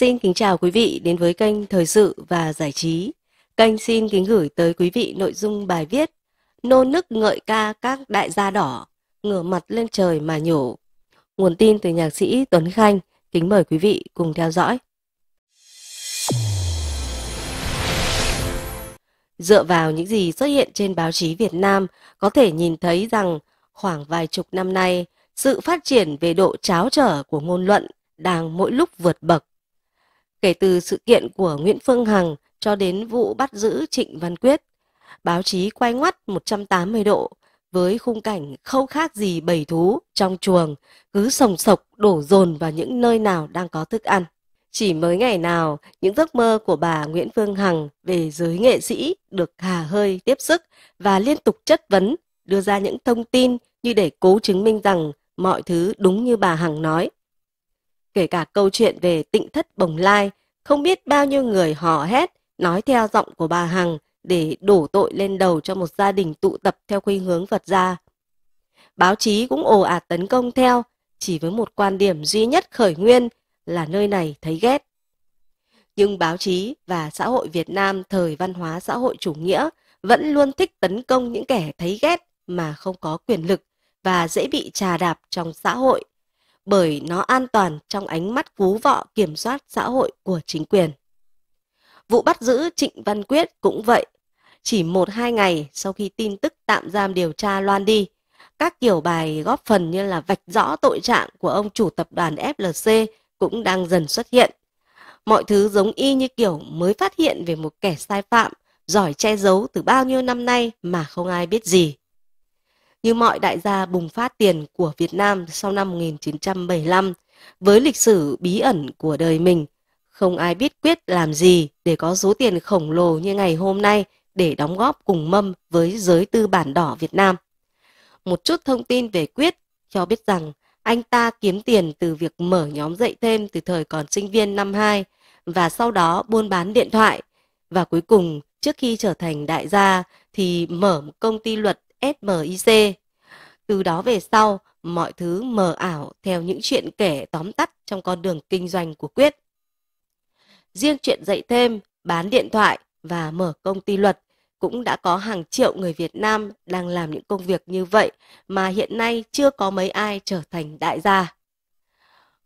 Xin kính chào quý vị đến với kênh Thời sự và Giải trí. Kênh xin kính gửi tới quý vị nội dung bài viết Nôn nức ngợi ca các đại gia đỏ, ngửa mặt lên trời mà nhổ. Nguồn tin từ nhạc sĩ Tuấn Khanh, kính mời quý vị cùng theo dõi. Dựa vào những gì xuất hiện trên báo chí Việt Nam, có thể nhìn thấy rằng khoảng vài chục năm nay, sự phát triển về độ tráo trở của ngôn luận đang mỗi lúc vượt bậc. Kể từ sự kiện của Nguyễn Phương Hằng cho đến vụ bắt giữ Trịnh Văn Quyết, báo chí quay ngoắt 180 độ với khung cảnh không khác gì bầy thú trong chuồng cứ sồng sộc đổ dồn vào những nơi nào đang có thức ăn. Chỉ mới ngày nào, những giấc mơ của bà Nguyễn Phương Hằng về giới nghệ sĩ được hà hơi tiếp sức và liên tục chất vấn, đưa ra những thông tin như để cố chứng minh rằng mọi thứ đúng như bà Hằng nói. Kể cả câu chuyện về Tịnh Thất Bồng Lai, không biết bao nhiêu người hò hét, nói theo giọng của bà Hằng để đổ tội lên đầu cho một gia đình tụ tập theo khuynh hướng Phật gia. Báo chí cũng ồ ạt tấn công theo, chỉ với một quan điểm duy nhất khởi nguyên là nơi này thấy ghét. Nhưng báo chí và xã hội Việt Nam thời văn hóa xã hội chủ nghĩa vẫn luôn thích tấn công những kẻ thấy ghét mà không có quyền lực và dễ bị trà đạp trong xã hội, bởi nó an toàn trong ánh mắt vú vọ kiểm soát xã hội của chính quyền. Vụ bắt giữ Trịnh Văn Quyết cũng vậy. Chỉ 1-2 ngày sau khi tin tức tạm giam điều tra loan đi, các kiểu bài góp phần như là vạch rõ tội trạng của ông chủ tập đoàn FLC cũng đang dần xuất hiện. Mọi thứ giống y như kiểu mới phát hiện về một kẻ sai phạm, giỏi che giấu từ bao nhiêu năm nay mà không ai biết gì. Như mọi đại gia bùng phát tiền của Việt Nam sau năm 1975, với lịch sử bí ẩn của đời mình, không ai biết Quyết làm gì để có số tiền khổng lồ như ngày hôm nay để đóng góp cùng mâm với giới tư bản đỏ Việt Nam. Một chút thông tin về Quyết cho biết rằng anh ta kiếm tiền từ việc mở nhóm dạy thêm từ thời còn sinh viên năm 2 và sau đó buôn bán điện thoại. Và cuối cùng, trước khi trở thành đại gia thì mở một công ty luật SMIC. Từ đó về sau, mọi thứ mờ ảo theo những chuyện kể tóm tắt trong con đường kinh doanh của Quyết. Riêng chuyện dạy thêm, bán điện thoại và mở công ty luật cũng đã có hàng triệu người Việt Nam đang làm những công việc như vậy mà hiện nay chưa có mấy ai trở thành đại gia.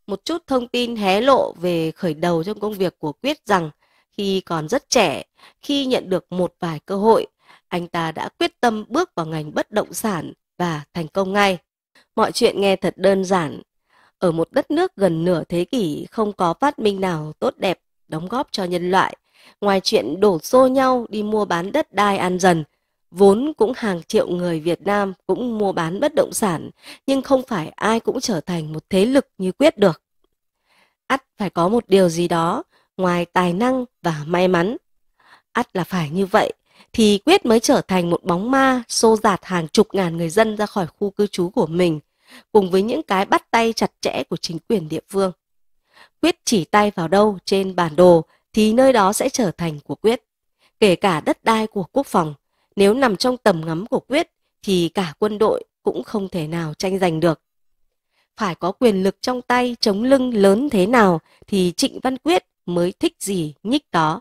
Một chút thông tin hé lộ về khởi đầu trong công việc của Quyết rằng khi còn rất trẻ, khi nhận được một vài cơ hội, anh ta đã quyết tâm bước vào ngành bất động sản và thành công ngay. Mọi chuyện nghe thật đơn giản. Ở một đất nước gần nửa thế kỷ không có phát minh nào tốt đẹp đóng góp cho nhân loại, ngoài chuyện đổ xô nhau đi mua bán đất đai ăn dần, vốn cũng hàng triệu người Việt Nam cũng mua bán bất động sản, nhưng không phải ai cũng trở thành một thế lực như Quyết được. Ắt phải có một điều gì đó ngoài tài năng và may mắn. Ắt là phải như vậy thì Quyết mới trở thành một bóng ma xô dạt hàng chục ngàn người dân ra khỏi khu cư trú của mình, cùng với những cái bắt tay chặt chẽ của chính quyền địa phương. Quyết chỉ tay vào đâu trên bản đồ thì nơi đó sẽ trở thành của Quyết. Kể cả đất đai của quốc phòng, nếu nằm trong tầm ngắm của Quyết thì cả quân đội cũng không thể nào tranh giành được. Phải có quyền lực trong tay chống lưng lớn thế nào thì Trịnh Văn Quyết mới thích gì nhích đó.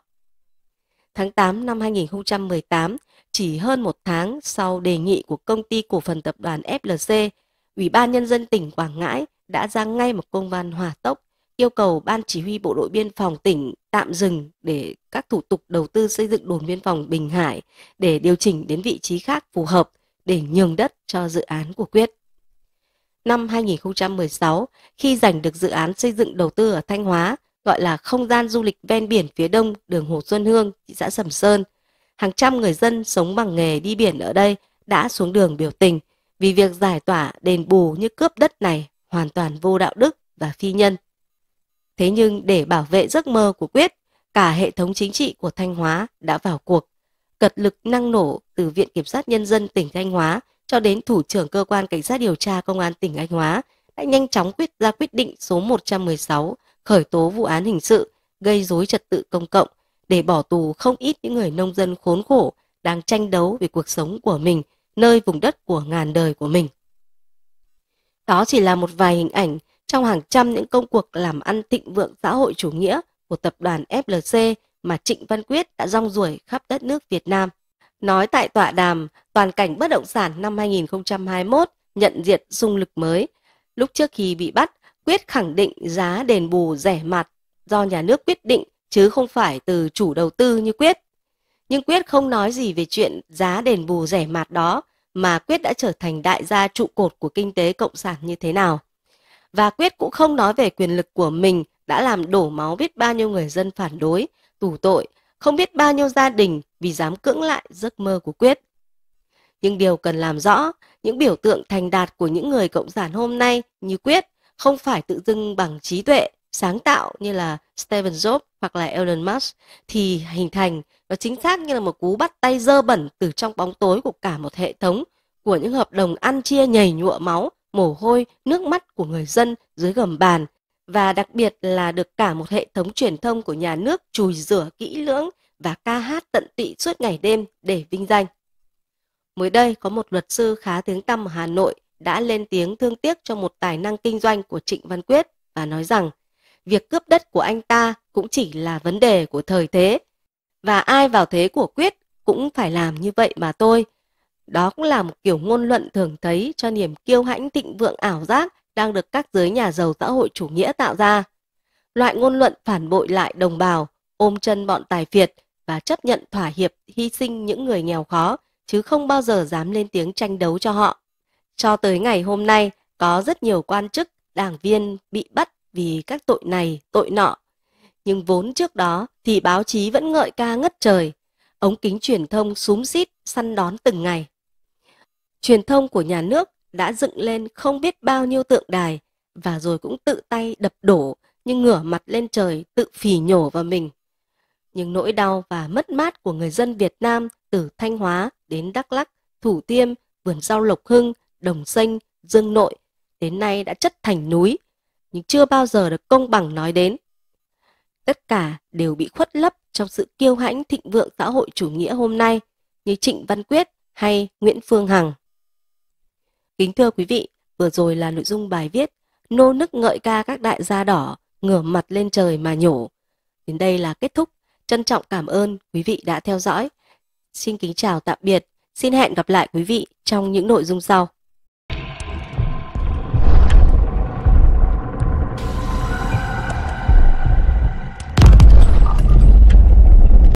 Tháng 8 năm 2018, chỉ hơn một tháng sau đề nghị của công ty cổ phần tập đoàn FLC, Ủy ban Nhân dân tỉnh Quảng Ngãi đã ra ngay một công văn hỏa tốc yêu cầu Ban Chỉ huy Bộ đội Biên phòng tỉnh tạm dừng để các thủ tục đầu tư xây dựng đồn biên phòng Bình Hải để điều chỉnh đến vị trí khác phù hợp để nhường đất cho dự án của Quyết. Năm 2016, khi giành được dự án xây dựng đầu tư ở Thanh Hóa, gọi là không gian du lịch ven biển phía đông đường Hồ Xuân Hương, thị xã Sầm Sơn, hàng trăm người dân sống bằng nghề đi biển ở đây đã xuống đường biểu tình vì việc giải tỏa đền bù như cướp đất này hoàn toàn vô đạo đức và phi nhân. Thế nhưng để bảo vệ giấc mơ của Quyết, cả hệ thống chính trị của Thanh Hóa đã vào cuộc, cật lực năng nổ từ Viện Kiểm sát Nhân dân tỉnh Thanh Hóa cho đến Thủ trưởng Cơ quan Cảnh sát Điều tra Công an tỉnh Thanh Hóa đã nhanh chóng ra quyết định số 116 khởi tố vụ án hình sự gây rối trật tự công cộng để bỏ tù không ít những người nông dân khốn khổ đang tranh đấu về cuộc sống của mình nơi vùng đất của ngàn đời của mình. Đó chỉ là một vài hình ảnh trong hàng trăm những công cuộc làm ăn thịnh vượng xã hội chủ nghĩa của tập đoàn FLC mà Trịnh Văn Quyết đã rong ruổi khắp đất nước Việt Nam. Nói tại tọa đàm Toàn cảnh bất động sản năm 2021 nhận diện xung lực mới, lúc trước khi bị bắt, Quyết khẳng định giá đền bù rẻ mạt do nhà nước quyết định chứ không phải từ chủ đầu tư như Quyết. Nhưng Quyết không nói gì về chuyện giá đền bù rẻ mạt đó mà Quyết đã trở thành đại gia trụ cột của kinh tế cộng sản như thế nào. Và Quyết cũng không nói về quyền lực của mình đã làm đổ máu biết bao nhiêu người dân phản đối, tù tội, không biết bao nhiêu gia đình vì dám cưỡng lại giấc mơ của Quyết. Nhưng điều cần làm rõ, những biểu tượng thành đạt của những người cộng sản hôm nay như Quyết không phải tự dưng bằng trí tuệ, sáng tạo như là Steven Jobs hoặc là Elon Musk thì hình thành, và chính xác như là một cú bắt tay dơ bẩn từ trong bóng tối của cả một hệ thống, của những hợp đồng ăn chia nhầy nhụa máu, mồ hôi, nước mắt của người dân dưới gầm bàn, và đặc biệt là được cả một hệ thống truyền thông của nhà nước chùi rửa kỹ lưỡng và ca hát tận tụy suốt ngày đêm để vinh danh. Mới đây có một luật sư khá tiếng tăm ở Hà Nội đã lên tiếng thương tiếc cho một tài năng kinh doanh của Trịnh Văn Quyết và nói rằng việc cướp đất của anh ta cũng chỉ là vấn đề của thời thế, và ai vào thế của Quyết cũng phải làm như vậy mà tôi. Đó cũng là một kiểu ngôn luận thường thấy cho niềm kiêu hãnh thịnh vượng ảo giác đang được các giới nhà giàu xã hội chủ nghĩa tạo ra. Loại ngôn luận phản bội lại đồng bào, ôm chân bọn tài phiệt và chấp nhận thỏa hiệp hy sinh những người nghèo khó, chứ không bao giờ dám lên tiếng tranh đấu cho họ. Cho tới ngày hôm nay, có rất nhiều quan chức, đảng viên bị bắt vì các tội này, tội nọ. Nhưng vốn trước đó thì báo chí vẫn ngợi ca ngất trời, ống kính truyền thông xúm xít săn đón từng ngày. Truyền thông của nhà nước đã dựng lên không biết bao nhiêu tượng đài và rồi cũng tự tay đập đổ, nhưng ngửa mặt lên trời tự phì nhổ vào mình. Nhưng nỗi đau và mất mát của người dân Việt Nam từ Thanh Hóa đến Đắk Lắk, Thủ Thiêm, Vườn rau Lộc Hưng, Đồng Xanh, Dương Nội đến nay đã chất thành núi, nhưng chưa bao giờ được công bằng nói đến. Tất cả đều bị khuất lấp trong sự kiêu hãnh thịnh vượng xã hội chủ nghĩa hôm nay như Trịnh Văn Quyết hay Nguyễn Phương Hằng. Kính thưa quý vị, vừa rồi là nội dung bài viết nô nức ngợi ca các đại gia đỏ ngửa mặt lên trời mà nhổ. Đến đây là kết thúc. Trân trọng cảm ơn quý vị đã theo dõi. Xin kính chào tạm biệt. Xin hẹn gặp lại quý vị trong những nội dung sau.